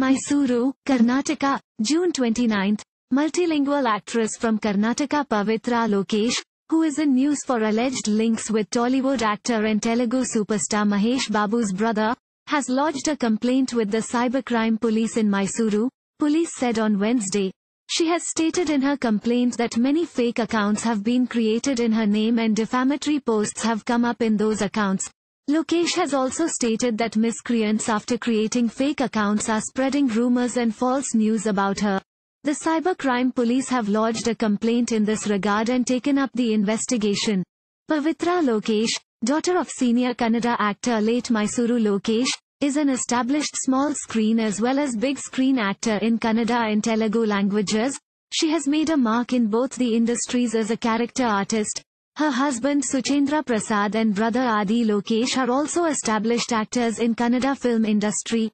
Mysuru, Karnataka, June 29. Multilingual actress from Karnataka Pavitra Lokesh, who is in news for alleged links with Tollywood actor and Telugu superstar Mahesh Babu's brother, has lodged a complaint with the cybercrime police in Mysuru, police said on Wednesday. She has stated in her complaint that many fake accounts have been created in her name and defamatory posts have come up in those accounts. Lokesh has also stated that miscreants after creating fake accounts are spreading rumors and false news about her. The cybercrime police have lodged a complaint in this regard and taken up the investigation. Pavitra Lokesh, daughter of senior Kannada actor late Mysuru Lokesh, is an established small screen as well as big screen actor in Kannada and Telugu languages. She has made a mark in both the industries as a character artist. Her husband Suchendra Prasad and brother Aadi Lokesh are also established actors in Kannada film industry.